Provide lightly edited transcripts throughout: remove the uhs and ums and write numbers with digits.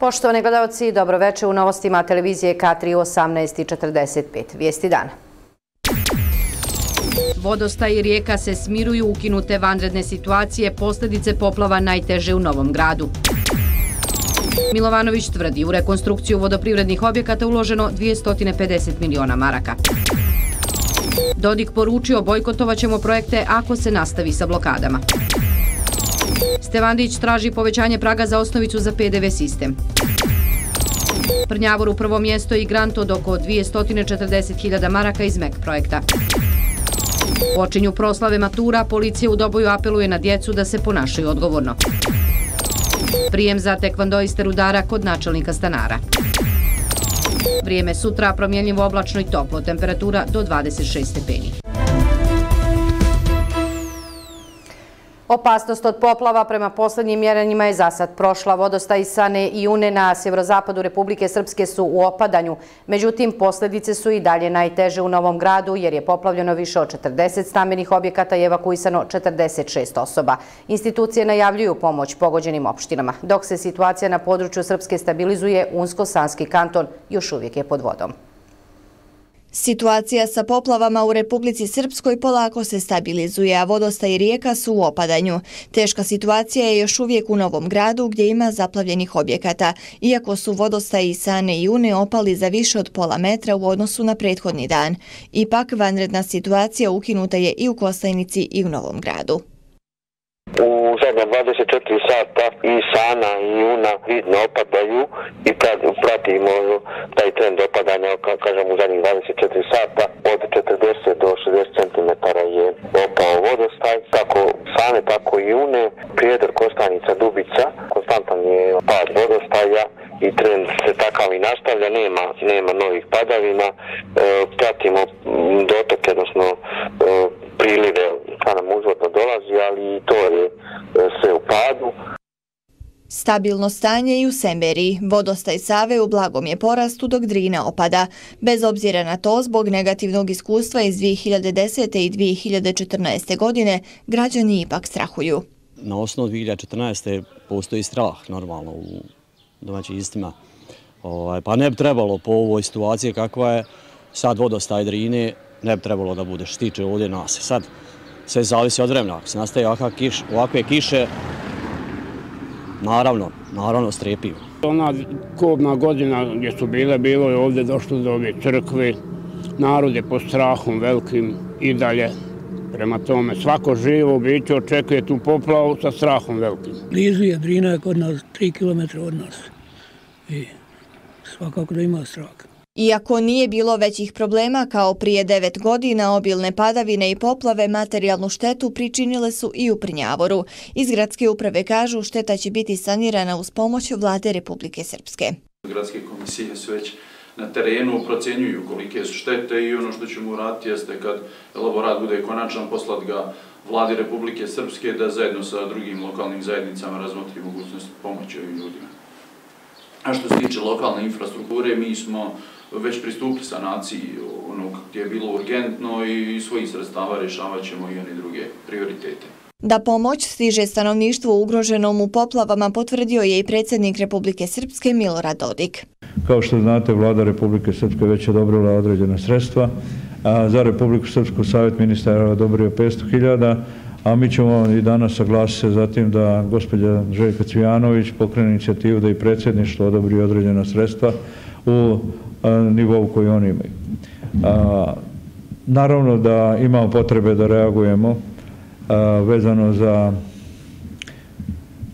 Poštovani gledalci, dobroveče u novostima televizije K3 u 18:45. Vijesti dana. Vodostaj i rijeka se smiruju, ukinute vanredne situacije, posljedice poplava najteže u Novom Gradu. Milovanović tvrdi, u rekonstrukciju vodoprivrednih objekata uloženo 250 miliona maraka. Dodik poručio, bojkotovat ćemo projekte ako se nastavi sa blokadama. Stevandić traži povećanje praga za osnovicu za PDV sistem. Prnjavor u prvo mjesto i grant od oko 240.000 maraka iz MEG projekta. Počinju proslave matura, policija u Doboju apeluje na djecu da se ponašaju odgovorno. Prijem za tekvondoiste Rudara kod načelnika stanara. Vrijeme sutra promjenljivo oblačno i toplo, temperatura do 26 stepeni. Opasnost od poplava prema poslednjim mjerenjima je za sad prošla. Vodostaji Sane i Une na sjeverozapadu Republike Srpske su u opadanju. Međutim, posljedice su i dalje najteže u Novom Gradu jer je poplavljeno više od 40 stambenih objekata i evakuisano 46 osoba. Institucije najavljuju pomoć pogođenim opštinama. Dok se situacija na području Srpske stabilizuje, Unsko-Sanski kanton još uvijek je pod vodom. Situacija sa poplavama u Republici Srpskoj polako se stabilizuje, a vodostaj i rijeka su u opadanju. Teška situacija je još uvijek u Novom Gradu gdje ima zaplavljenih objekata, iako su vodostaji Sane i Une opali za više od pola metra u odnosu na prethodni dan. Ipak, vanredna situacija ukinuta je i u Kostajnici i u Novom Gradu. U zadnja 24 sata i Sana i Una vidno opadaju i pratimo taj trend opadanja, kažem, u zadnjih 24 sata od 40 do 60 cm je opao vodostaj, tako Sane, tako i Une. Prijedor, Kostajnica, Dubica, konstantan je pad vodostaja i trend se takav i nastavlja, nema novih padavina. Pratimo dotoke, odnosno prilive, ta nam uzvodno dolazi, ali i to je sve u padu. Stabilno stanje i u Semberiji. Vodostaj Save u blagom je porastu dok Drina opada. Bez obzira na to, zbog negativnog iskustva iz 2010. i 2014. godine, građani ipak strahuju. Na osnovu 2014. postoji strah normalno u domaćim istima. Pa ne bi trebalo po ovoj situaciji kakva je sad vodostaj Drine, ne bi trebalo da bude što tiče ovdje nas. Sad sve zavisi od vremena. Ako se nastaje ovakve kiše, naravno strepimo. Ona kobna godina gdje su bile, bilo je ovdje došlo do ove crkve. Narod je pod strahom velikim i dalje. Prema tome, svako živo biće očekuje tu poplavu sa strahom velikim. Blizu je, Drina je kod nas, 3 kilometra od nas. I svakako da ima strah. Iako nije bilo većih problema kao prije 9 godina, obilne padavine i poplave materijalnu štetu pričinile su i u Prnjavoru. Iz gradske uprave kažu šteta će biti sanirana uz pomoć vlade Republike Srpske. Gradske komisije su već na terenu procenjuju kolike su štete i ono što ćemo uraditi jeste kad elaborat bude konačan poslat ga vladi Republike Srpske da zajedno sa drugim lokalnim zajednicama razmotri mogućnost pomoći ovim ljudima. A što se tiče lokalne infrastrukture, mi smo već pristupili sanaciji onog gdje je bilo urgentno i svojih sredstava rješavat ćemo i one druge prioritete. Da pomoć stiže stanovništvu ugroženom u poplavama potvrdio je i predsjednik Republike Srpske Milorad Dodik. Kao što znate, vlada Republike Srpske već je odobrila određena sredstva. Za Republiku Srpsku savjet ministara je odobrio 500.000, a mi ćemo i danas saglasiti se zatim da gospođa Željka Cvijanović pokrene inicijativu da i predsjedništvo odobri određena sredstva u nivou koji oni imaju. Naravno da imamo potrebe da reagujemo vezano za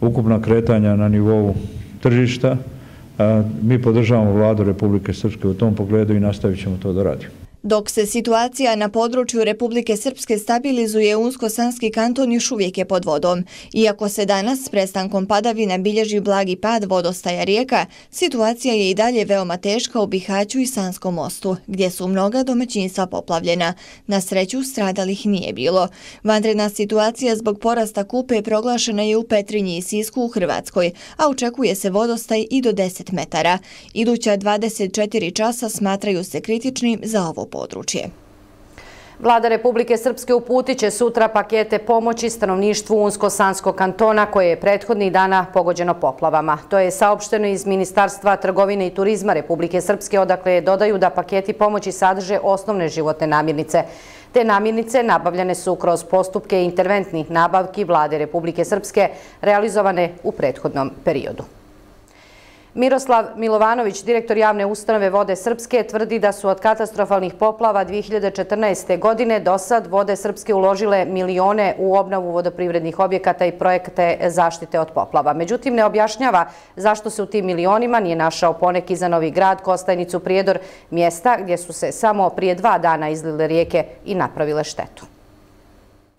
ukupna kretanja na nivou tržišta. Mi podržavamo vladu Republike Srpske u tom pogledu i nastavit ćemo to da radimo. Dok se situacija na području Republike Srpske stabilizuje, Unsko-Sanski kanton još uvijek je pod vodom. Iako se danas s prestankom padavina bilježi blagi pad vodostaja rijeka, situacija je i dalje veoma teška u Bihaću i Sanskom mostu, gdje su mnoga domaćinstva poplavljena. Na sreću stradalih nije bilo. Vanredna situacija zbog porasta kupe proglašena je u Petrinji i Sisku u Hrvatskoj, a očekuje se vodostaj i do 10 metara. Iduća 24 časa smatraju se kritičnim za ovo područje. Vlada Republike Srpske uputiće sutra pakete pomoći stanovništvu Unsko-Sanskog kantona koje je prethodnih dana pogođeno poplavama. To je saopšteno iz Ministarstva trgovine i turizma Republike Srpske, odakle dodaju da paketi pomoći sadrže osnovne životne namirnice. Te namirnice nabavljene su kroz postupke interventnih nabavki Vlade Republike Srpske realizovane u prethodnom periodu. Miroslav Milovanović, direktor javne ustanove Vode Srpske, tvrdi da su od katastrofalnih poplava 2014. godine do sad Vode Srpske uložile milione u obnovu vodoprivrednih objekata i projekte zaštite od poplava. Međutim, ne objašnjava zašto se u tim milionima nije našao poneki za Novi Grad, Kostajnicu, Prijedor, mjesta gdje su se samo prije 2 dana izlile rijeke i napravile štetu.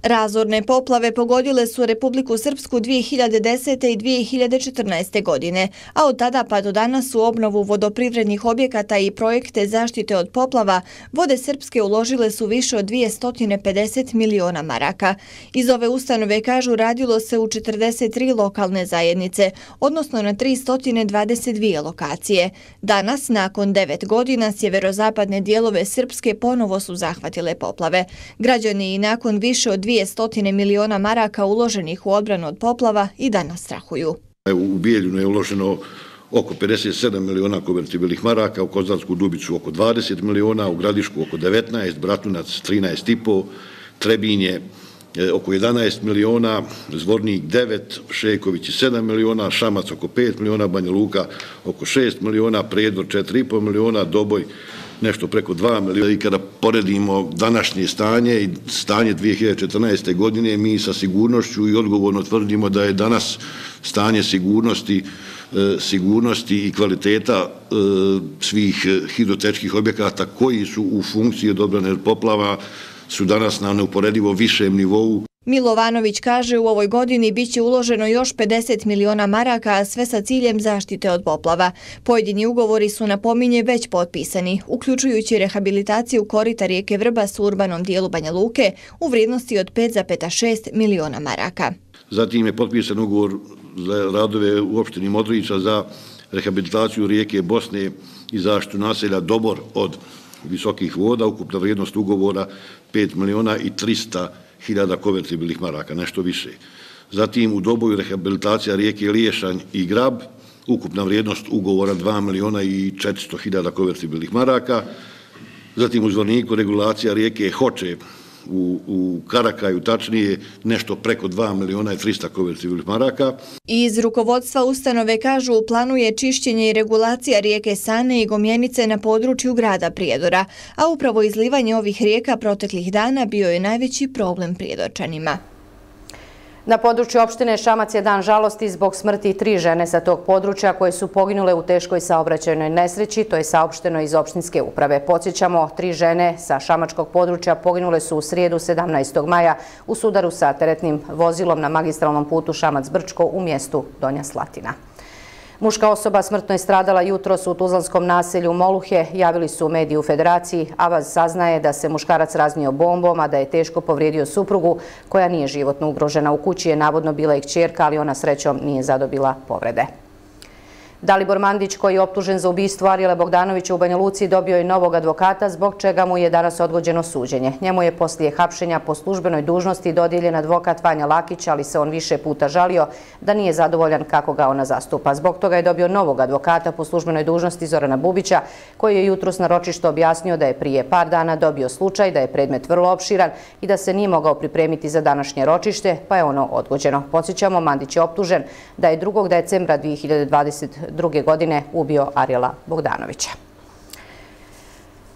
Razorne poplave pogodile su Republiku Srpsku 2010. i 2014. godine, a od tada pa do danas u obnovu vodoprivrednih objekata i projekte zaštite od poplava Vode Srpske uložile su više od 250 miliona maraka. Iz ove ustanove, kažu, radilo se u 43 lokalne zajednice, odnosno na 322 lokacije. Danas, nakon 9 godina, sjeverozapadne dijelove Srpske ponovo su zahvatile poplave. Građani i nakon više od 200 miliona maraka uloženih u odbranu od poplava i danas strahuju. U Bijeljinu je uloženo oko 57 miliona konvertibilnih maraka, u Kozarsku Dubicu oko 20 miliona, u Gradišku oko 19, Bratunac 13,5, Trebinje oko 11 miliona, Zvornik 9, Šejkovići 7 miliona, Šamac oko 5 miliona, Banja Luka oko 6 miliona, Prijedor 4,5 miliona, Doboj nešto preko 2 miliona. I kada poredimo današnje stanje i stanje 2014. godine, mi sa sigurnošću i odgovorno tvrdimo da je danas stanje sigurnosti i kvaliteta svih hidrotečkih objekata koji su u funkciji odobrane poplava su danas na neuporedivo višem nivou. Milovanović kaže u ovoj godini biće uloženo još 50 miliona maraka, a sve sa ciljem zaštite od poplava. Pojedini ugovori su, napominje, već potpisani, uključujući rehabilitaciju korita rijeke Vrbas u urbanom dijelu Banja Luke u vrijednosti od 5,6 miliona maraka. Zatim je potpisan ugovor za radove u opštini Modriča za rehabilitaciju rijeke Bosne i zaštitu naselja Dobor od visokih voda, ukupna vrijednost ugovora 5 miliona i 300.000 konvertibilnih maraka, nešto više. Zatim u Doboju rehabilitacija rijeke Liješanj i Grab, ukupna vrijednost ugovora 2 miliona i 400.000 konvertibilnih maraka. Zatim u Zvorniku regulacija rijeke Hoče u Karakaju, tačnije nešto preko 2 miliona i 300 konvertibilnih maraka. Iz rukovodstva ustanove, kažu, planuje čišćenje i regulacija rijeke Sane i Gomjenice na području grada Prijedora, a upravo izlivanje ovih rijeka proteklih dana bio je najveći problem Prijedorčanima. Na području opštine Šamac je dan žalosti zbog smrti 3 žene sa tog područja koje su poginule u teškoj saobraćajnoj nesreći, to je saopšteno iz opštinske uprave. Podsjećamo, 3 žene sa šamačkog područja poginule su u srijedu 17. maja u sudaru sa teretnim vozilom na magistralnom putu Šamac-Brčko u mjestu Donja Slatina. Muška osoba smrtno je stradala jutros u tuzlanskom naselju Moluhe, javili su mediji u Federaciji. Avaz saznaje da se muškarac raznio bombom, a da je teško povrijedio suprugu koja nije životno ugrožena. U kući je navodno bila i kćerka, ali ona srećom nije zadobila povrede. Dalibor Mandić, koji je optužen za ubistvo Arjele Bogdanovića u Banja Luci, dobio je novog advokata, zbog čega mu je danas odgođeno suđenje. Njemu je poslije hapšenja po službenoj dužnosti dodijeljen advokat Vanja Lakić, ali se on više puta žalio da nije zadovoljan kako ga ona zastupa. Zbog toga je dobio novog advokata po službenoj dužnosti Zorana Bubića, koji je jutros na ročištu objasnio da je prije par dana dobio slučaj, da je predmet vrlo opširan i da se nije mogao pripremiti za današnje ročište, pa je ono odgođeno. Podsjećamo, Mandić je optužen da je 2. decembra 2022. godine ubio Arjela Bogdanovića.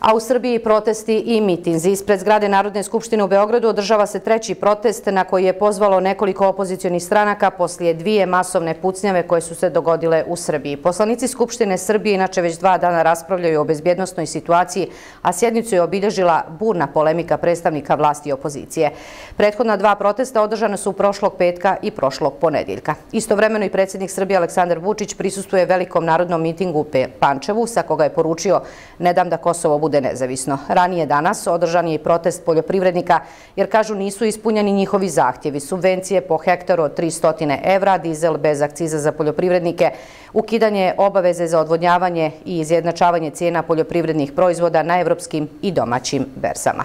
A u Srbiji protesti i mitinzi. Ispred zgrade Narodne skupštine u Beogradu održava se 3. protest na koji je pozvalo nekoliko opozicionih stranaka poslije 2 masovne pucnjave koje su se dogodile u Srbiji. Poslanici Skupštine Srbije inače već 2 dana raspravljaju o bezbjednosnoj situaciji, a sjednicu je obilježila burna polemika predstavnika vlasti i opozicije. Prethodna 2 protesta održana su prošlog petka i prošlog ponedjeljka. Istovremeno i predsjednik Srbije Aleksandar Vučić prisustuje velikom narodnom mitingu u Pančevu, sa koga je poručio: "Ne dam da Kosovo bude nezavisno." Ranije danas održan je i protest poljoprivrednika, jer, kažu, nisu ispunjeni njihovi zahtjevi: subvencije po hektaru od 300 evra, dizel bez akciza za poljoprivrednike, ukidanje obaveze za odvodnjavanje i izjednačavanje cijena poljoprivrednih proizvoda na evropskim i domaćim berzama.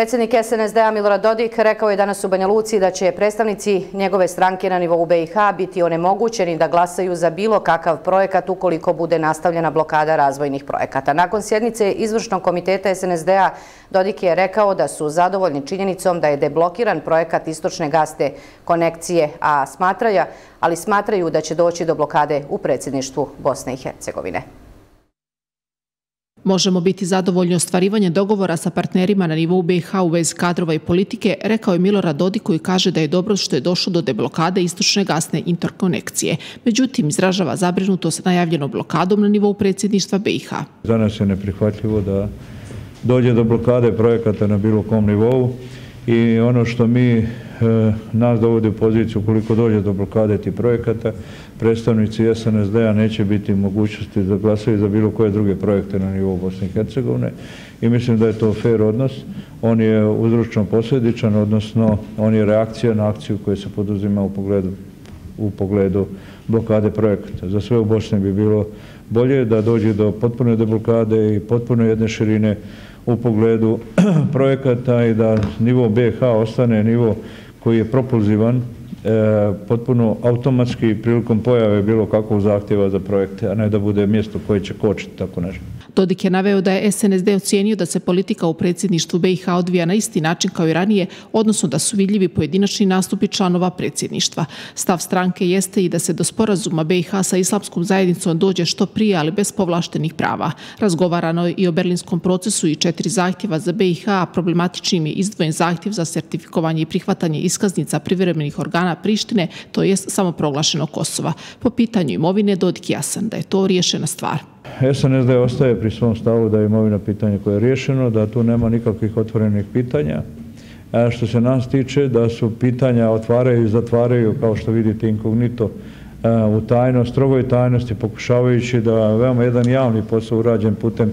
Predsjednik SNSD-a Milorad Dodik rekao je danas u Banja Luci da će predstavnici njegove stranke na nivou BiH biti onemogućeni da glasaju za bilo kakav projekat ukoliko bude nastavljena blokada razvojnih projekata. Nakon sjednice izvršnog komiteta SNSD-a Dodik je rekao da su zadovoljni činjenicom da je deblokiran projekat Istočne gasne konekcije, ali smatraju da će doći do blokade u predsjedništvu Bosne i Hercegovine. Možemo biti zadovoljni ostvarivanjem dogovora sa partnerima na nivou BiH u vezi kadrova i politike, rekao je Milorad Dodik koji kaže da je dobro što je došlo do deblokade istočne gasne interkonekcije. Međutim, izražava zabrinutost najavljenom blokadom na nivou predsjedništva BiH. Za nas je neprihvatljivo da dođe do blokade projekata na bilo kom nivou i ono što nas dovodi u poziciju koliko dođe do blokade tih projekata, predstavnici SNSD-a neće biti mogućnosti da glasaju za bilo koje druge projekte na nivou Bosne i Hercegovine i mislim da je to fair odnos. On je uzročno posljedičan, odnosno on je reakcija na akciju koja se poduzima u pogledu blokade projekata. Za sve u Bosni bi bilo bolje da dođe do potpune deblokade i potpuno jedne širine u pogledu projekata i da nivo BiH ostane nivo koji je propulzivan potpuno automatski prilikom pojave bilo kakvog zahtjeva za projekte, a ne da bude mjesto koje će kočiti tako nešto. Dodik je naveo da je SNSD ocijenio da se politika u predsjedništvu BiH odvija na isti način kao i ranije, odnosno da su vidljivi pojedinačni nastupi članova predsjedništva. Stav stranke jeste i da se do sporazuma BiH sa islamskom zajednicom dođe što prije, ali bez povlaštenih prava. Razgovarano je i o berlinskom procesu i 4 zahtjeva za BiH, a problematičnim je izdvojen zahtjev za sertifikovanje i prihvatanje iskaznica privremenih organa Prištine, to jest samoproglašeno Kosova. Po pitanju imovine Dodik jasan da je to riješena stvar. SNSD ostaje pri svom stavu da je imovina pitanje koje je riješeno, da tu nema nikakvih otvorenih pitanja. Što se nas tiče, da su pitanja otvaraju i zatvaraju, kao što vidite inkognito, u tajnost, strogoj tajnosti, pokušavajući da veoma jedan javni posao urađen putem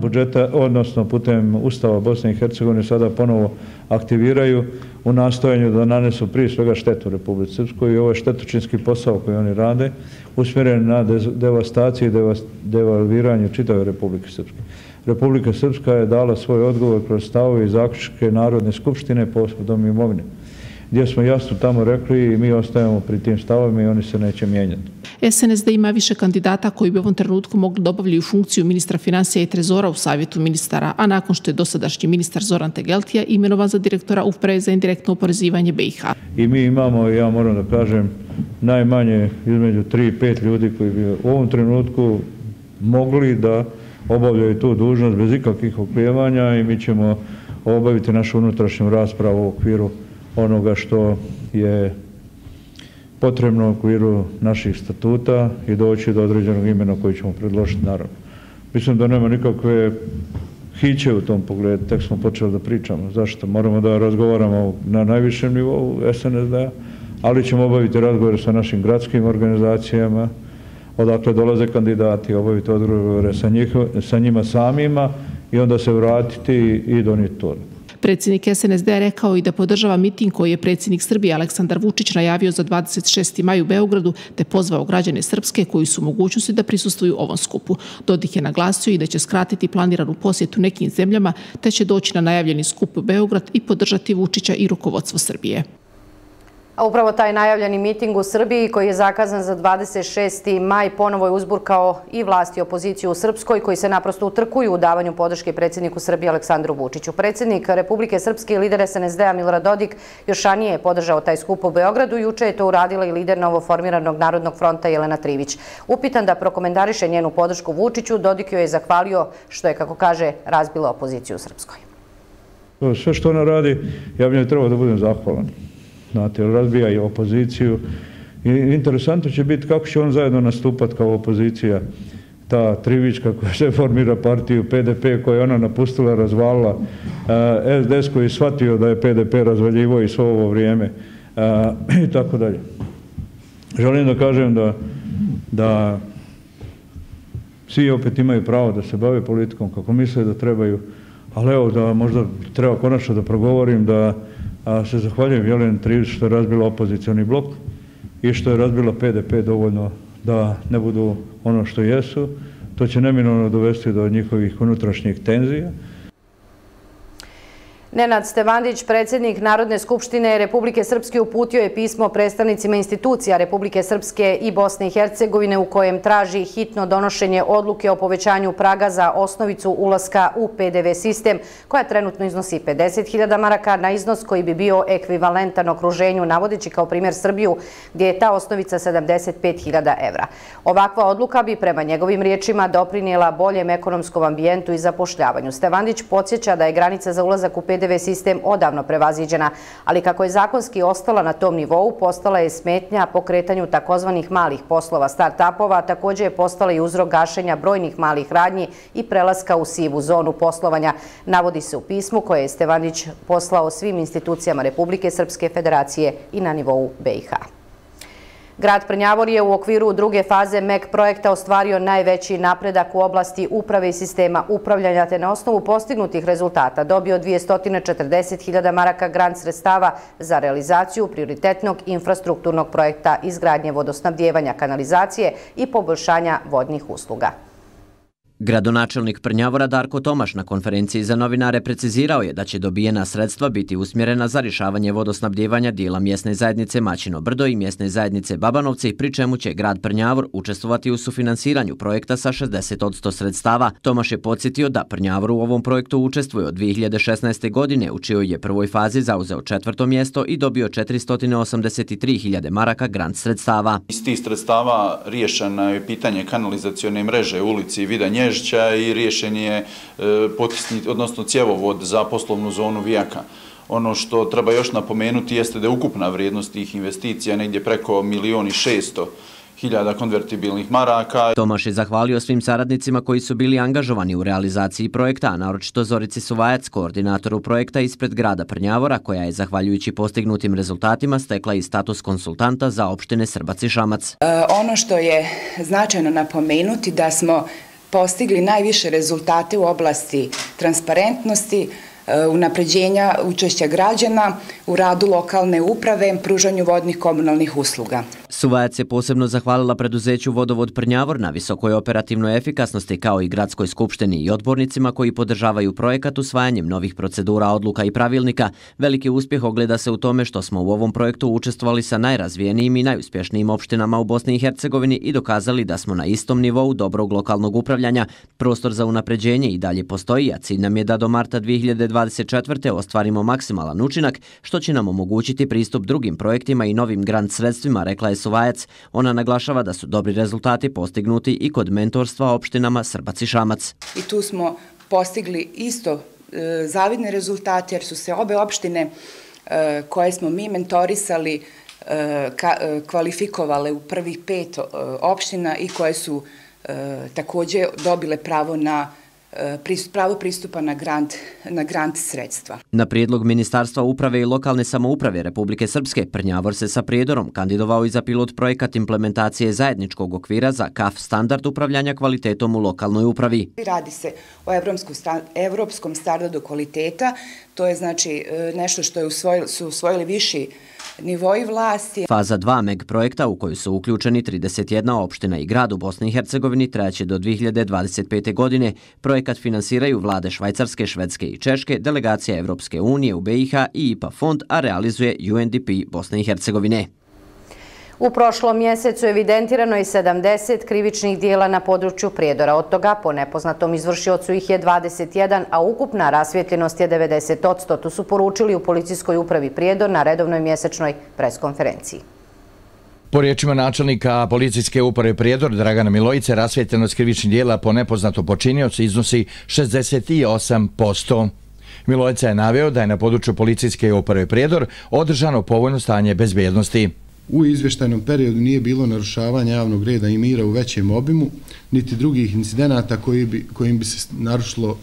budžeta, odnosno putem Ustava Bosne i Hercegovine, sada ponovo aktiviraju u nastojanju da nanesu prije svega štetu Republike Srpskoj i ovo je štetočinski posao koji oni rade, usmjeren na devastaciju i devalviranje čitave Republike Srpske. Republika Srpska je dala svoj odgovor kroz stavove i zaključke Narodne skupštine povodom imovine, gdje smo jasno tamo rekli i mi ostajemo pri tim stavovima i oni se neće mijenjati. SNSD ima više kandidata koji bi u ovom trenutku mogli da obavljaju funkciju ministra financija i trezora u Savjetu ministara, a nakon što je dosadašnji ministar Zoran Tegeltija imenovan za direktora Uprave za indirektno oporezivanje BiH. I mi imamo, ja moram da kažem, najmanje između 3 i 5 ljudi koji bi u ovom trenutku mogli da obavljaju tu dužnost bez ikakvih oklijevanja i mi ćemo obaviti našu unutrašnju raspravu u okviru onoga što je potrebno u okviru naših statuta i doći do određenog imena koji ćemo predložiti naravno. Mislim da nema nikakve hiće u tom pogledu, tek smo počeli da pričamo. Zašto? Moramo da razgovaramo na najvišem nivou SNSD-a, ali ćemo obaviti razgovore sa našim gradskim organizacijama, odakle dolaze kandidati, obaviti razgovore sa njima samima i onda se vratiti i donijeti to. Predsjednik SNSD-a rekao i da podržava miting koji je predsjednik Srbije Aleksandar Vučić najavio za 26. maj u Beogradu te pozvao građane Srpske koji su u mogućnosti da prisustvuju ovom skupu. Dodik je naglasio i da će skratiti planiranu posjetu nekim zemljama te će doći na najavljeni skup u Beograd i podržati Vučića i rukovodstvo Srbije. A upravo taj najavljeni miting u Srbiji koji je zakazan za 26. maj ponovo je uzburkao i vlast i opoziciju u Srpskoj koji se naprosto utrkuju u davanju podrške predsjedniku Srbije Aleksandru Vučiću. Predsjednik Republike Srpske i lider SNSD-a Milorad Dodik još ranije je podržao taj skup u Beogradu. Juče je to uradila i lider novoformiranog Narodnog fronta Jelena Trivić. Upitan da prokomentariše njenu podršku Vučiću, Dodik joj je zahvalio što je, kako kaže, razbila opoziciju u Srpskoj. Sve što ona radi, ja bi njoj trebao da budem zahvalan. Znate, razbija i opoziciju. Interesantno će biti kako će on zajedno nastupati kao opozicija. Ta Trivićka koja se formira partiju PDP koju je ona napustila, razvalila. SDS koji je shvatio da je PDP razvaljivo i svo ovo vrijeme. I tako dalje. Želim da kažem da svi opet imaju pravo da se bave politikom kako misle da trebaju. Ali evo, da možda treba konačno da progovorim da se zahvaljujem Jeleni Trivić što je razbila opozicioni blok i što je razbila PDP dovoljno da ne budu ono što jesu. To će neminovno dovesti do njihovih unutrašnjih tenzija. Nenad Stevandić, predsjednik Narodne skupštine Republike Srpske, uputio je pismo predstavnicima institucija Republike Srpske i Bosne i Hercegovine u kojem traži hitno donošenje odluke o povećanju praga za osnovicu ulaska u PDV sistem, koja trenutno iznosi 50.000 maraka na iznos koji bi bio ekvivalentan okruženju, navodeći kao primjer Srbiju, gdje je ta osnovica 75.000 evra. Ovakva odluka bi, prema njegovim riječima, doprinijela boljem ekonomskom ambijentu i zapošljavanju. Stevandić podsjeća da je granica za ulazak u PDV sistem odavno prevaziđena, ali kako je zakonski ostala na tom nivou, postala je smetnja pokretanju takozvanih malih poslova start-upova, a također je postala i uzrok gašenja brojnih malih radnji i prelaska u sivu zonu poslovanja, navodi se u pismu koje je Stevandić poslao svim institucijama Republike Srpske Federacije i na nivou BiH. Grad Prnjavor je u okviru druge faze MEG projekta ostvario najveći napredak u oblasti uprave i sistema upravljanja, te na osnovu postignutih rezultata dobio 240.000 maraka grant sredstava za realizaciju prioritetnog infrastrukturnog projekta izgradnje vodosnabdjevanja, kanalizacije i poboljšanja vodnih usluga. Gradonačelnik Prnjavora Darko Tomaš na konferenciji za novinare precizirao je da će dobijena sredstva biti usmjerena za rješavanje vodosnabdjevanja dijela mjesne zajednice Maćino Brdo i mjesne zajednice Babanovci, pri čemu će grad Prnjavor učestvovati u sufinansiranju projekta sa 60% sredstava. Tomaš je podsjetio da Prnjavor u ovom projektu učestvuje od 2016. godine, u čijoj je prvoj fazi zauzeo 4. mjesto i dobio 483.000 maraka grant sredstava. Iz tih sredstava riješeno je pitanje kanalizacione mreže u ulici Vida Nježa i riješen je potisni, odnosno cjevovod za poslovnu zonu Vijaka. Ono što treba još napomenuti jeste da je ukupna vrijednost tih investicija negdje preko 1.600.000 konvertibilnih maraka. Tomaš je zahvalio svim saradnicima koji su bili angažovani u realizaciji projekta, naročito Zorici Suvajac, koordinatoru projekta ispred grada Prnjavora, koja je zahvaljujući postignutim rezultatima stekla i status konsultanta za opštine Srbac i Šamac. Ono što je značajno napomenuti da smo postigli najviše rezultate u oblasti transparentnosti, unapređenja učešća građana u radu lokalne uprave, pružanju vodnih komunalnih usluga. Suvajac je posebno zahvalila preduzeću Vodovod Prnjavor na visokoj operativnoj efikasnosti, kao i gradskoj skupštini i odbornicima koji podržavaju projekat usvajanjem novih procedura, odluka i pravilnika. Veliki uspjeh ogleda se u tome što smo u ovom projektu učestvovali sa najrazvijenijim i najuspješnijim opštinama u Bosni i Hercegovini i dokazali da smo na istom nivou dobrog lokalnog upravljanja. Prostor za unapređenje i dalje postoji, a cilj nam je da do marta 2024. ostvarimo maksimalan učinak, što će nam omogućiti pristup drugim projektima i novim grant sredstvima, rekla je Suvajac. Ona naglašava da su dobri rezultati postignuti i kod mentorstva opštinama Srbac i Šamac. I tu smo postigli isto zavidne rezultate, jer su se obe opštine koje smo mi mentorisali kvalifikovale u prvih 5 opština i koje su također dobile pravo na pravo pristupa na grant sredstva. Na prijedlog Ministarstva uprave i lokalne samouprave Republike Srpske, Prnjavor se sa Prijedorom kandidovao i za pilot projekat implementacije zajedničkog okvira za KAF standard upravljanja kvalitetom u lokalnoj upravi. Radi se o evropskom standardu kvaliteta, to je znači nešto što su usvojili viši nivoi vlasti. Faza 2 MEG projekta, u koju su uključeni 31 opština i grad u Bosni i Hercegovini, trajaće do 2025. godine. Projekat finansiraju vlade Švajcarske, Švedske i Češke, delegacija Evropske unije u BiH i IPA fond, a realizuje UNDP Bosne i Hercegovine. U prošlom mjesecu evidentirano je 70 krivičnih dijela na području Prijedora. Od toga po nepoznatom izvršiocu ih je 21, a ukupna rasvjetljenost je 90%. Tu su poručili u policijskoj upravi Prijedor na redovnoj mjesečnoj preskonferenciji. Po riječima načelnika policijske uprave Prijedor Dragana Milojice, rasvjetljenost krivičnih dijela po nepoznatom počiniocu iznosi 68%. Milojica je naveo da je na području policijske uprave Prijedor održano povoljno stanje bezbjednosti. U izvještajnom periodu nije bilo narušavanja javnog reda i mira u većem obimu, niti drugih incidenata kojim bi se narušilo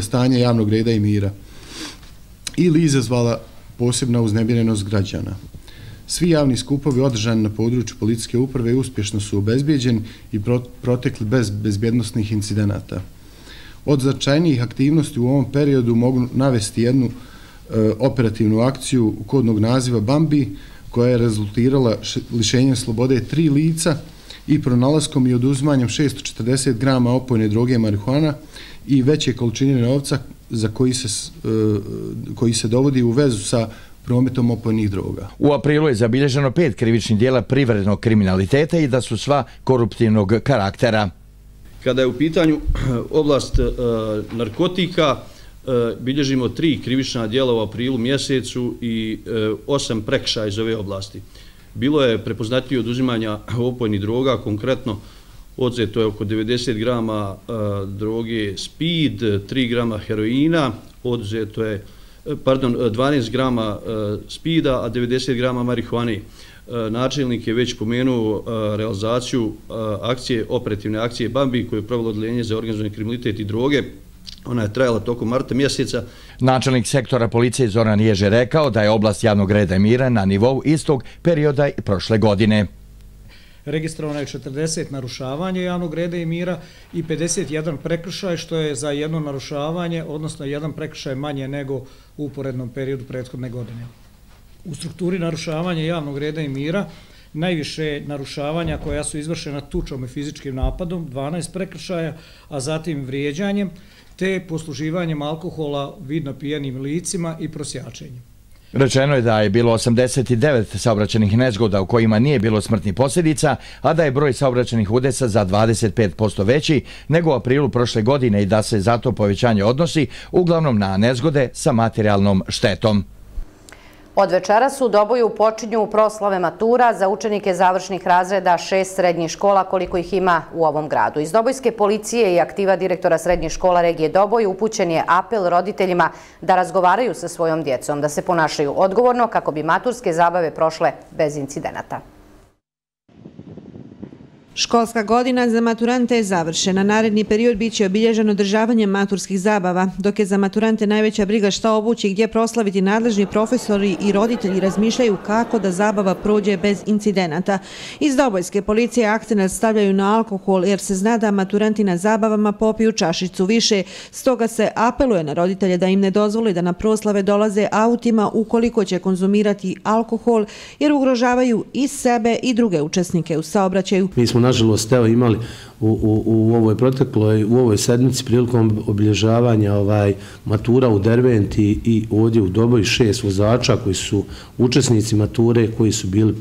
stanje javnog reda i mira ili izazvala posebna uznemirenost građana. Svi javni skupovi održani na području policijske uprave uspješno su obezbijeđeni i protekli bez bezbjednosnih incidenata. Od značajnijih aktivnosti u ovom periodu mogu navesti jednu operativnu akciju kodnog naziva Bambi, koja je rezultirala lišenjem slobode 3 lica i pronalaskom i oduzmanjem 640 grama opojne droge marihuana i veće količine novca koji se dovodi u vezu sa prometom opojnih droga. U aprilu je zabilježeno 5 krivičnih djela privrednog kriminaliteta i da su sva koruptivnog karaktera. Kada je u pitanju oblast narkotika, bilježimo 3 krivična djela u aprilu mjesecu i 8 prekršaja iz ove oblasti. Bilo je prepoznatljivo oduzimanja opojnih droga, konkretno odzeto je oko 90 grama droge speed, 3 grama heroina, odzeto je 12 grama spida, a 90 grama marihuane. Načelnik je već pomenuo realizaciju operativne akcije Bambi koju je provelo Odeljenje za organizovani kriminalitet i droge. Ona je trajala tokom marta mjeseca. Načelnik sektora policije Zoran Ilić rekao da je oblast javnog reda i mira na nivou istog perioda i prošle godine. Registrovano je 40 narušavanja javnog reda i mira i 51 prekršaj, što je za jedno narušavanje, odnosno jedan prekršaj manje nego u uporednom periodu prethodne godine. U strukturi narušavanja javnog reda i mira najviše narušavanja koja su izvršena tučom i fizičkim napadom, 12 prekršaja, a zatim vrijeđanjem te posluživanjem alkohola vidno pijanim licima i prosjačenjem. Rečeno je da je bilo 89 saobraćajnih nezgoda u kojima nije bilo smrtnih posljedica, a da je broj saobraćajnih udesa za 25% veći nego u aprilu prošle godine i da se zato povećanje odnosi uglavnom na nezgode sa materijalnom štetom. Od večera su u Doboju počinju proslave matura za učenike završnih razreda 6 srednjih škola, koliko ih ima u ovom gradu. Iz Dobojske policije i aktiva direktora srednjih škola regije Doboj upućen je apel roditeljima da razgovaraju sa svojom djecom, da se ponašaju odgovorno kako bi maturske zabave prošle bez incidenata. Školska godina za maturante je završena. Naredni period biće obilježen održavanjem maturskih zabava, dok je za maturante najveća briga šta obući i gdje proslaviti. Nadležni profesori i roditelji razmišljaju kako da zabava prođe bez incidenata. Iz Dobojske policije akcenat stavljaju na alkohol jer se zna da maturanti na zabavama popiju čašicu više. Stoga se apeluje na roditelje da im ne dozvoli da na proslave dolaze autima ukoliko će konzumirati alkohol jer ugrožavaju i sebe i druge učesnike u saobraćaju. Nažalost, evo imali u ovoj sedmici prilikom obilježavanja matura u Derventi i ovdje u Doboju 6 vozača koji su učesnici mature koji su bili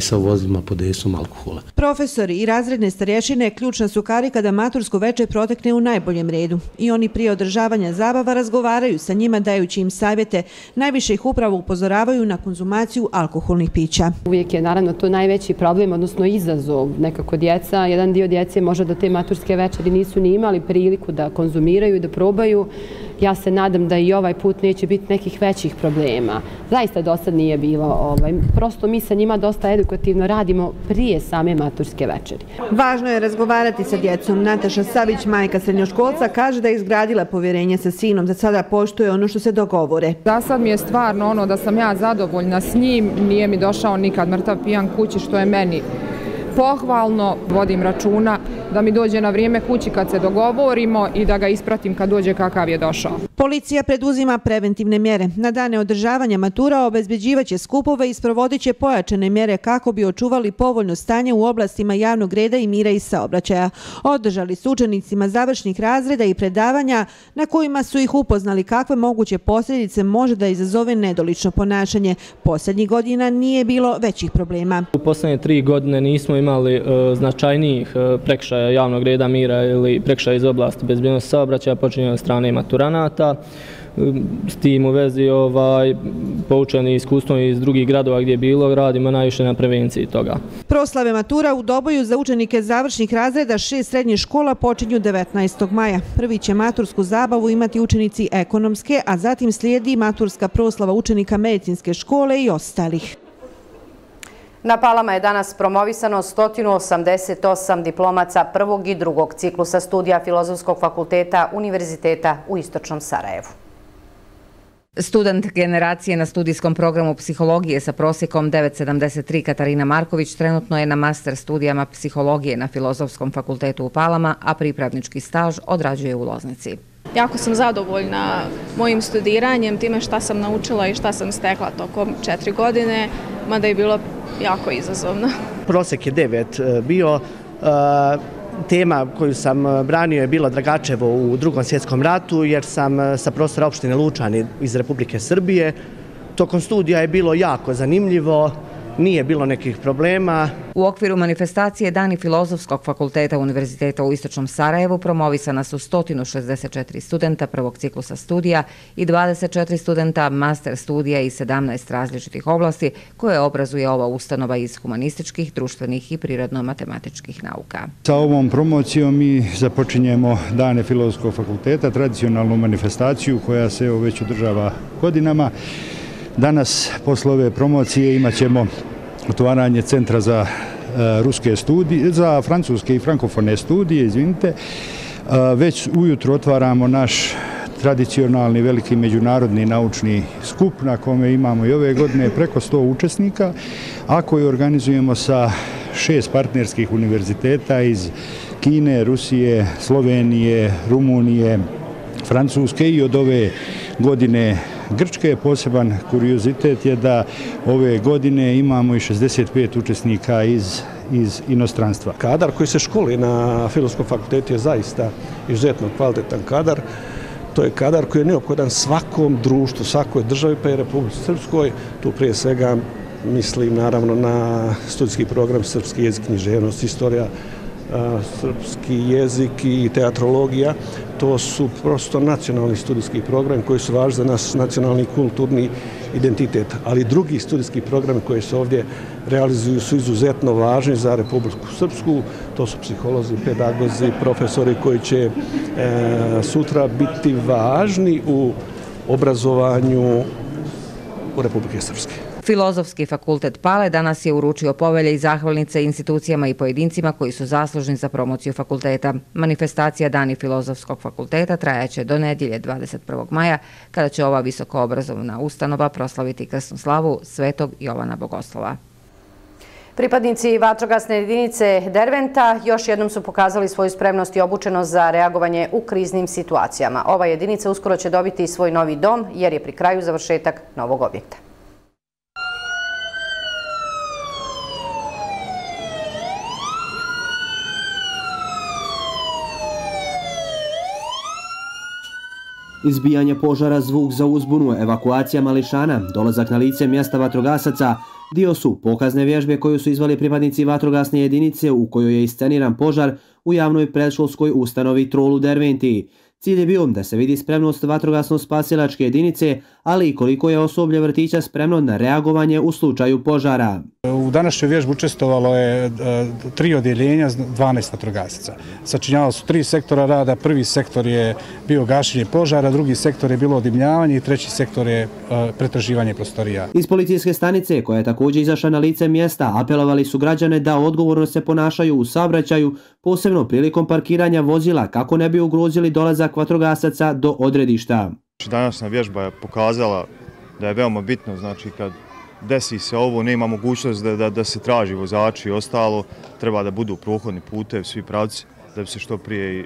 sa vozilima pod dejstvom alkohola. Profesori i razredne starješine ključna su karika da matursko veče protekne u najboljem redu i oni prije održavanja zabava razgovaraju sa njima dajući im savjete. Najviše ih upravo upozoravaju na konzumaciju alkoholnih pića. Uvijek je naravno to najveći problem, odnosno izazov nekako djeca. Jedan dio djece možda da te maturske večeri nisu ni imali priliku da konzumiraju i da probaju. Ja se nadam da i ovaj put neće biti nekih većih problema. Zaista do sad nije bilo. Prosto mi sa njima dosta edukativno radimo prije same maturske večeri. Važno je razgovarati sa djecom. Nataša Savić, majka srednjoškolca, kaže da je izgradila povjerenje sa sinom. Za sada poštuje ono što se dogovore. Za sad mi je stvarno ono da sam ja zadovoljna s njim. Nije mi došao nikad mrtav pijan kući što je meni pohvalno, vodim računa da mi dođe na vrijeme kući kad se dogovorimo i da ga ispratim kad dođe kakav je došao. Policija preduzima preventivne mjere. Na dane održavanja matura obezbeđivaće skupove i sprovodit će pojačane mjere kako bi očuvali povoljno stanje u oblastima javnog reda i mira i saobraćaja. Održali su učenicima završnih razreda i predavanja na kojima su ih upoznali kakve moguće posljedice može da izazove nedolično ponašanje. Posljednjih godina nije bilo većih problema. U poslednje 3 godine nismo imali značajnijih prekršaja javnog reda mira ili prekršaja iz oblasti bezbjednosti saobraćaja počinjena od strane maturanata. S tim u vezi poučeni iskustvom iz drugih gradova gdje je bilo, radimo najviše na prevenciji toga. Proslave matura u Doboju za učenike završnih razreda 6 srednjih škola počinju 19. maja. Prvi će matursku zabavu imati učenici ekonomske, a zatim slijedi maturska proslava učenika medicinske škole i ostalih. Na Palama je danas promovisano 188 diplomaca prvog i drugog ciklusa studija Filozofskog fakulteta Univerziteta u Istočnom Sarajevu. Student generacije na studijskom programu psihologije sa prosjekom 9,73 Katarina Marković trenutno je na master studijama psihologije na Filozofskom fakultetu u Palama, a pripravnički staž odrađuje u Loznici. Jako sam zadovoljna mojim studiranjem, time šta sam naučila i šta sam stekla tokom 4 godine. mada je bilo jako izazovno. Prosek je 9 bio. Tema koju sam branio je bila Dragačevo u Drugom svjetskom ratu, jer sam sa prostora opštine Lučani iz Republike Srbije. Tokom studija je bilo jako zanimljivo, nije bilo nekih problema. U okviru manifestacije Dani Filozofskog fakulteta Univerziteta u Istočnom Sarajevu promovisana su 164 studenta prvog ciklusa studija i 24 studenta master studija i 17 različitih oblasti koje obrazuje ova ustanova iz humanističkih, društvenih i prirodno-matematičkih nauka. Sa ovom promocijom mi započinjemo Dane Filozofskog fakulteta, tradicionalnu manifestaciju koja se već održava godinama. Danas, posle ove promocije, imat ćemo otvaranje Centra za francuske i frankofone studije, izvinite. Već ujutro otvaramo naš tradicionalni veliki međunarodni naučni skup na kome imamo i ove godine preko 100 učesnika, a koji organizujemo sa 6 partnerskih univerziteta iz Kine, Rusije, Slovenije, Rumunije, Francuske i od ove godine Grčke. Poseban kuriozitet je da ove godine imamo i 65 učesnika iz inostranstva. Kadar koji se školi na Filozofskom fakultetu je zaista izuzetno kvalitetan kadar. To je kadar koji je neophodan svakom društvu, svakoj državi, pa i Republici Srpskoj. Tu prije svega mislim naravno na studijski program srpski jezik, književnost, istorija, srpski jezik i teatrologija. To su prosto nacionalni studijski program koji su važni za naš nacionalni kulturni identitet, ali drugi studijski program koji se ovdje realizuju su izuzetno važni za Republiku Srpsku. To su psiholozi, pedagozi, profesori koji će sutra biti važni u obrazovanju Republike Srpske. Filozofski fakultet Pale danas je uručio povelje i zahvalnice institucijama i pojedincima koji su zaslužni za promociju fakulteta. Manifestacija Dani Filozofskog fakulteta trajaće do nedjelje 21. maja, kada će ova visokoobrazovna ustanova proslaviti krsnu slavu Svetog Jovana Bogoslova. Pripadnici vatrogasne jedinice Derventa još jednom su pokazali svoju spremnost i obučenost za reagovanje u kriznim situacijama. Ova jedinica uskoro će dobiti svoj novi dom jer je pri kraju završetak novog objekta. Izbijanje požara, zvuk za uzbunu, evakuacija mališana, dolazak na lice mjesta vatrogasaca dio su pokazne vježbe koju su izvali pripadnici vatrogasne jedinice u kojoj je isceniran požar u javnoj predškolskoj ustanovi Trolu Derventi. Cilj je bio da se vidi spremnost vatrogasno-spasilačke jedinice, ali i koliko je osoblje vrtića spremno na reagovanje u slučaju požara. U današnjoj vježbi učestvovalo je 3 odjeljenja, 12 vatrogasaca. Sačinjavalo su 3 sektora rada, prvi sektor je bio gašenje požara, drugi sektor je bilo odimljavanje i treći sektor je pretraživanje prostorija. Iz policijske stanice, koja je također izašla na lice mjesta, apelovali su građane da odgovorno se ponašaju u saobraćaju, posebno prilikom parkiranja vozila, kako ne bi ugrozili dolazak vatrogasaca do odredišta. Današnja vježba je pokazala da je veoma bitno, znači kad desi se ovo, nema mogućnost da se traži vozači i ostalo, treba da budu prohodni putevi, svi pravci, da bi se što prije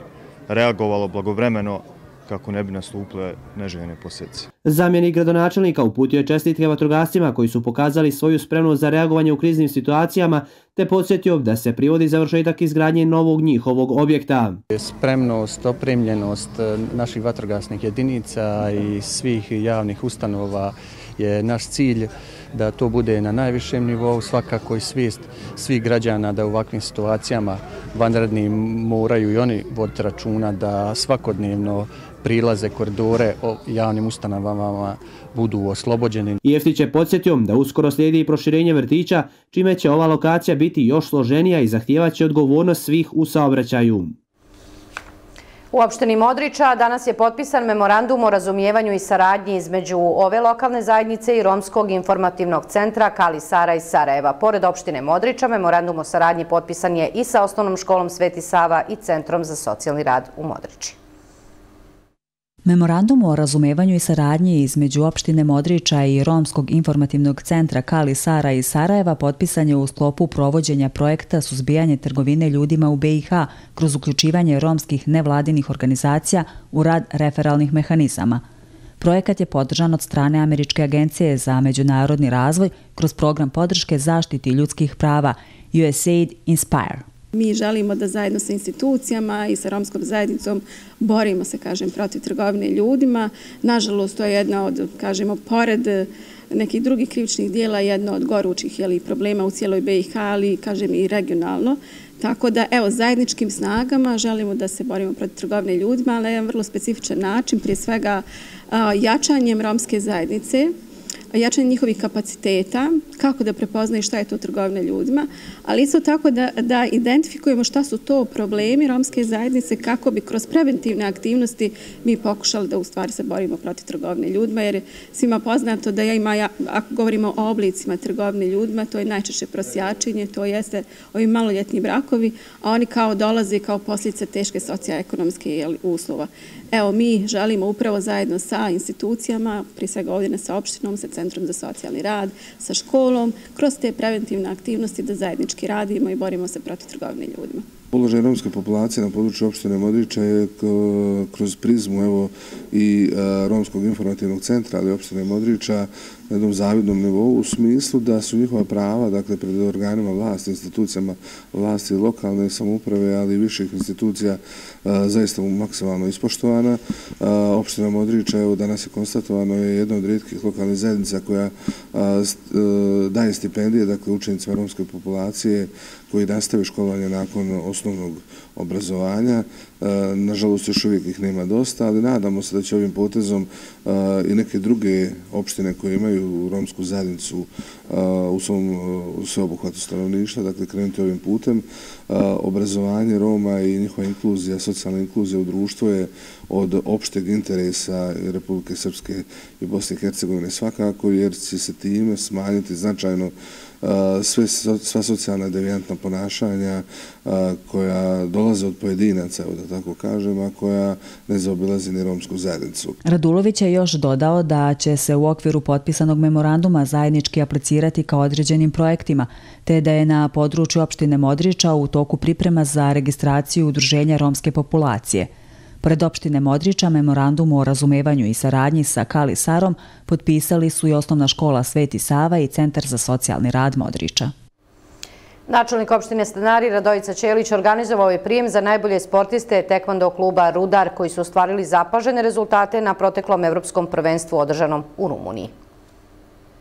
reagovalo blagovremeno kako ne bi nastupile neželjene posljedice. Zamjenik gradonačelnika uputio je čestitke vatrogascima koji su pokazali svoju spremnost za reagovanje u kriznim situacijama, te podsjetio da se privodi završetak izgradnje novog njihovog objekta. Spremnost, opremljenost naših vatrogasnih jedinica i svih javnih ustanova je naš cilj, da to bude na najvišem nivou, svakako i svijest svih građana da u ovakvim situacijama vanrednim moraju i oni voditi računa da svakodnevno prilaze, koridore o javnim ustanovama budu oslobođeni. Jeftić je podsjetio da uskoro slijedi i proširenje vrtića, čime će ova lokacija biti još složenija i zahtijevaće odgovornost svih u saobraćaju. U opštini Modriča danas je potpisan memorandum o razumijevanju i saradnji između ove lokalne zajednice i Romskog informativnog centra Kali Sara iz Sarajeva. Pored opštine Modriča, memorandum o saradnji potpisan je i sa osnovnom školom Sveti Sava i Centrom za socijalni rad u Modriči. Memorandum o razumevanju i saradnji između opštine Modriča i Romskog informativnog centra Kali Sara iz Sarajeva potpisan je u sklopu provođenja projekta suzbijanje trgovine ljudima u BiH kroz uključivanje romskih nevladinih organizacija u rad referalnih mehanizama. Projekat je podržan od strane Američke agencije za međunarodni razvoj kroz program podrške zaštiti ljudskih prava USAID Inspire. Mi želimo da zajedno sa institucijama i sa romskom zajednicom borimo se, kažem, protiv trgovine ljudima. Nažalost, to je jedna od, kažemo, pored nekih drugih krivičnih dijela, jedna od gorućih problema u cijeloj BiH, ali, kažem, i regionalno. Tako da, evo, zajedničkim snagama želimo da se borimo protiv trgovine ljudima, ali na jedan vrlo specifičan način, prije svega jačanjem romske zajednice, jačanje njihovih kapaciteta, kako da prepoznaju šta je to trgovina ljudima, ali isto tako da identifikujemo šta su to problemi romske zajednice, kako bi kroz preventivne aktivnosti mi pokušali da u stvari se borimo protiv trgovine ljudima, jer je svima poznato da ako govorimo o oblicima trgovine ljudima, to je najčešće prosjačenje, to jeste ovi maloljetni brakovi, a oni kao dolaze kao posljedice teške socioekonomske uslova. Evo, mi želimo upravo zajedno sa institucijama, prije svega ovdje sa opštinom, sa Centrom za socijalni rad, sa školom, kroz te preventivne aktivnosti da zajednički radimo i borimo se protiv trgovine ljudima. Položaj romske populacije na području opštine Modriča je kroz prizmu i Romskog informativnog centra, ali opštine Modriča, na jednom zavidnom nivou u smislu da su njihova prava, dakle, pred organima vlasti, institucijama vlasti, lokalne samouprave, ali i viših institucija zaista maksimalno ispoštovana. Opština Modriča, evo, danas je konstatovano, je jedna od rijetkih lokalnih zajednica koja daje stipendije, dakle, učenicima romske populacije koji nastave školovanje nakon osnovnog obrazovanja. Nažalost, još uvijek ih nema dosta, ali nadamo se da će ovim potezom i neke druge opštine koje imaju romsku zajednicu u svom sveobuhvatu stanovništva, dakle, krenuti ovim putem. Obrazovanje Roma i njihova inkluzija, socijalna inkluzija u društvu je od opšteg interesa Republike Srpske i Bosne i Hercegovine svakako, jer će se time smanjiti značajno sva socijalna devijantna ponašanja koja dolaze od pojedinaca, da tako kažem, a koja ne zaobilazi ni romsku zajednicu. Radulović je još dodao da će se u okviru potpisanog memoranduma zajednički aplicirati ka određenim projektima, te da je na području opštine Modriča u toku priprema za registraciju udruženja romske populacije. Pored opštine Modriča, memorandum o razumevanju i saradnji sa Kali Sarom potpisali su i Osnovna škola Sveti Sava i Centar za socijalni rad Modriča. Načelnik opštine Stanari Radovan Ćelić organizovao je prijem za najbolje sportiste Tekvondo kluba Rudar koji su ostvarili zapažene rezultate na proteklom evropskom prvenstvu održanom u Rumuniji.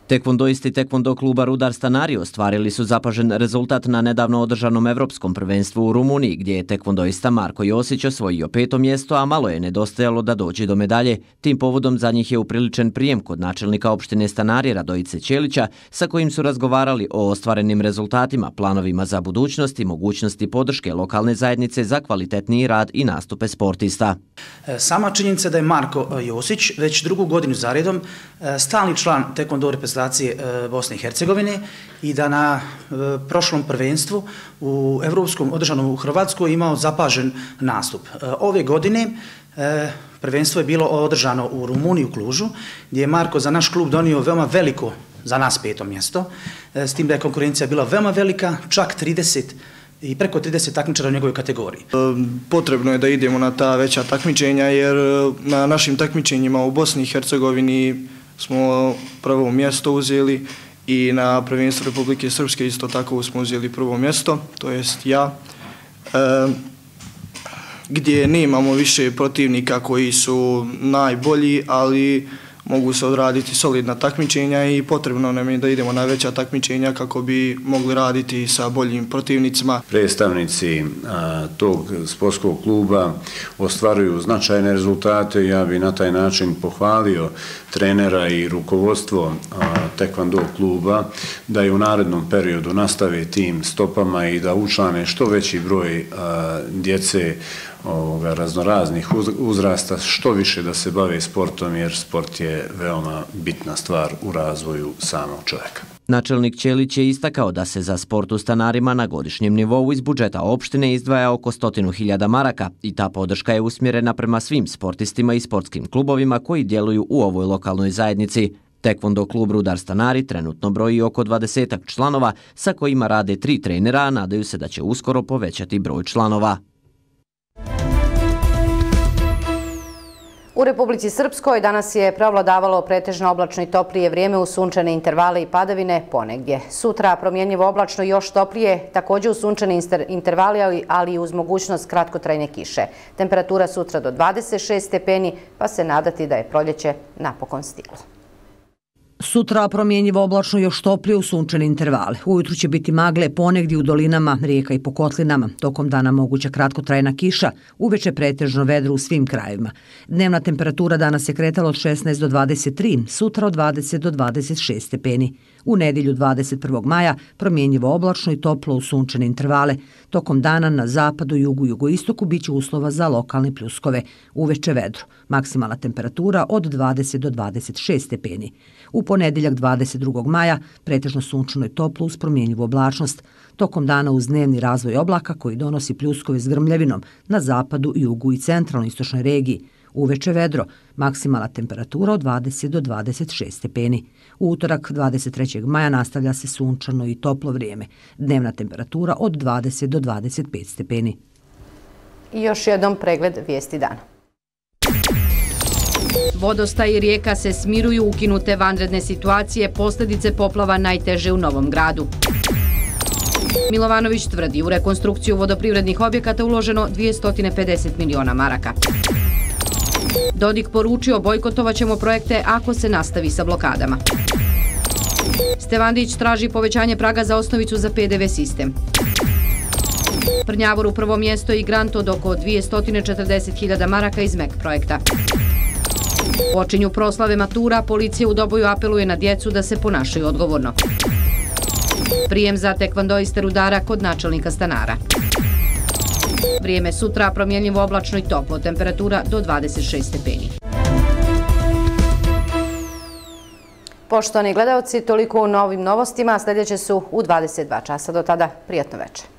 Tekvondoisti Tekvondo kluba Rudar Stanari ostvarili su zapažen rezultat na nedavno održanom evropskom prvenstvu u Rumuniji, gdje je tekvondoista Marko Josić osvojio 5. mjesto, a malo je nedostajalo da dođe do medalje. Tim povodom za njih je upriličen prijem kod načelnika opštine Stanari Radojice Ćelića, sa kojim su razgovarali o ostvarenim rezultatima, planovima za budućnost i mogućnosti podrške lokalne zajednice za kvalitetniji rad i nastupe sportista. Sama činjenica da je Marko Josić već drugu godinu zaredom stalni član tekvondo Bosne i Hercegovine i da na prošlom prvenstvu u evropskom održanom u Hrvatskoj imao zapažen nastup. Ove godine prvenstvo je bilo održano u Rumuniji u Klužu, gdje je Marko za naš klub donio veoma veliko, za nas 5. mjesto, s tim da je konkurencija bila veoma velika, čak 30 i preko 30 takmičara u njegovoj kategoriji. Potrebno je da idemo na ta veća takmičenja jer na našim takmičenjima u Bosni i Hercegovini smo prvo mjesto uzeli i na prvenstvu Republike Srpske isto tako smo uzeli prvo mjesto, to jest ja, gdje ne imamo više protivnika koji su najbolji, ali mogu se odraditi solidna takmičenja i potrebno nam je da idemo na veća takmičenja kako bi mogli raditi sa boljim protivnicima. Predstavnici tog sportskog kluba ostvaruju značajne rezultate. Ja bi na taj način pohvalio trenera i rukovodstvo tekvando kluba da je u narednom periodu nastave tim stopama i da učlane što veći broj djece raznoraznih uzrasta, što više da se bave sportom, jer sport je veoma bitna stvar u razvoju samog čovjeka. Načelnik Ćelić je istakao da se za sport u Stanarima na godišnjem nivou iz budžeta opštine izdvaja oko 100.000 maraka i ta podrška je usmjerena prema svim sportistima i sportskim klubovima koji djeluju u ovoj lokalnoj zajednici. Tekvondo klub Rudar Stanari trenutno broji oko 20-ak članova sa kojima rade 3 trenera, a nadaju se da će uskoro povećati broj članova. U Republici Srpskoj danas je preovladavalo pretežno oblačno i toplije vrijeme u sunčane intervale i padavine ponegdje. Sutra promjenjivo oblačno i još toplije, također u sunčane intervale, ali i uz mogućnost kratkotrajne kiše. Temperatura sutra do 26 stepeni, pa se nadati da je proljeće napokon stiglo. Sutra promjenjivo oblačno još toplije u sunčane intervale. Ujutru će biti magle ponegdje u dolinama, rijeka i po kotlinama. Tokom dana moguća kratkotrajna kiša, uveče pretežno vedro u svim krajevima. Dnevna temperatura danas je kretala od 16 do 23, sutra od 20 do 26 stepeni. U nedjelju 21. maja promjenjivo oblačno i toplo u sunčane intervale. Tokom dana na zapadu, jugu i jugoistoku biće uslova za lokalne pljuskove. Uveče vedro. Maksimalna temperatura od 20 do 26 stepeni. U ponedjeljak 22. maja pretežno sunčano i toplo uz promjenjivu oblačnost. Tokom dana uz dnevni razvoj oblaka koji donosi pljuskove s grmljavinom na zapadu, jugu i centralnoj istočnoj regiji. Uveče vedro, maksimalna temperatura od 20 do 26 stepeni. U utorak 23. maja nastavlja se sunčano i toplo vrijeme. Dnevna temperatura od 20 do 25 stepeni. I još jednom pregled vijesti dana. Vodostaj i rijeka se smiruju, ukinute vanredne situacije, posljedice poplava najteže u Novom Gradu. Milovanović tvrdi, u rekonstrukciju vodoprivrednih objekata uloženo 250 miliona maraka. Dodik poručio, bojkotovaćemo projekte ako se nastavi sa blokadama. Stevandić traži povećanje praga za osnovicu za PDV sistem. Prnjavor u prvo mjesto i grant od oko 240.000 maraka iz MEG projekta. Počinju proslave matura, policija u Doboju apeluje na djecu da se ponašaju odgovorno. Prijem za tekvondoiste Rudara kod načelnika stanara. Vrijeme sutra promjenjivo oblačno i toplo, temperatura do 26 stepeni. Poštovani gledalci, toliko u novim novostima, sljedeće su u 22 časa. Do tada, prijatno večer.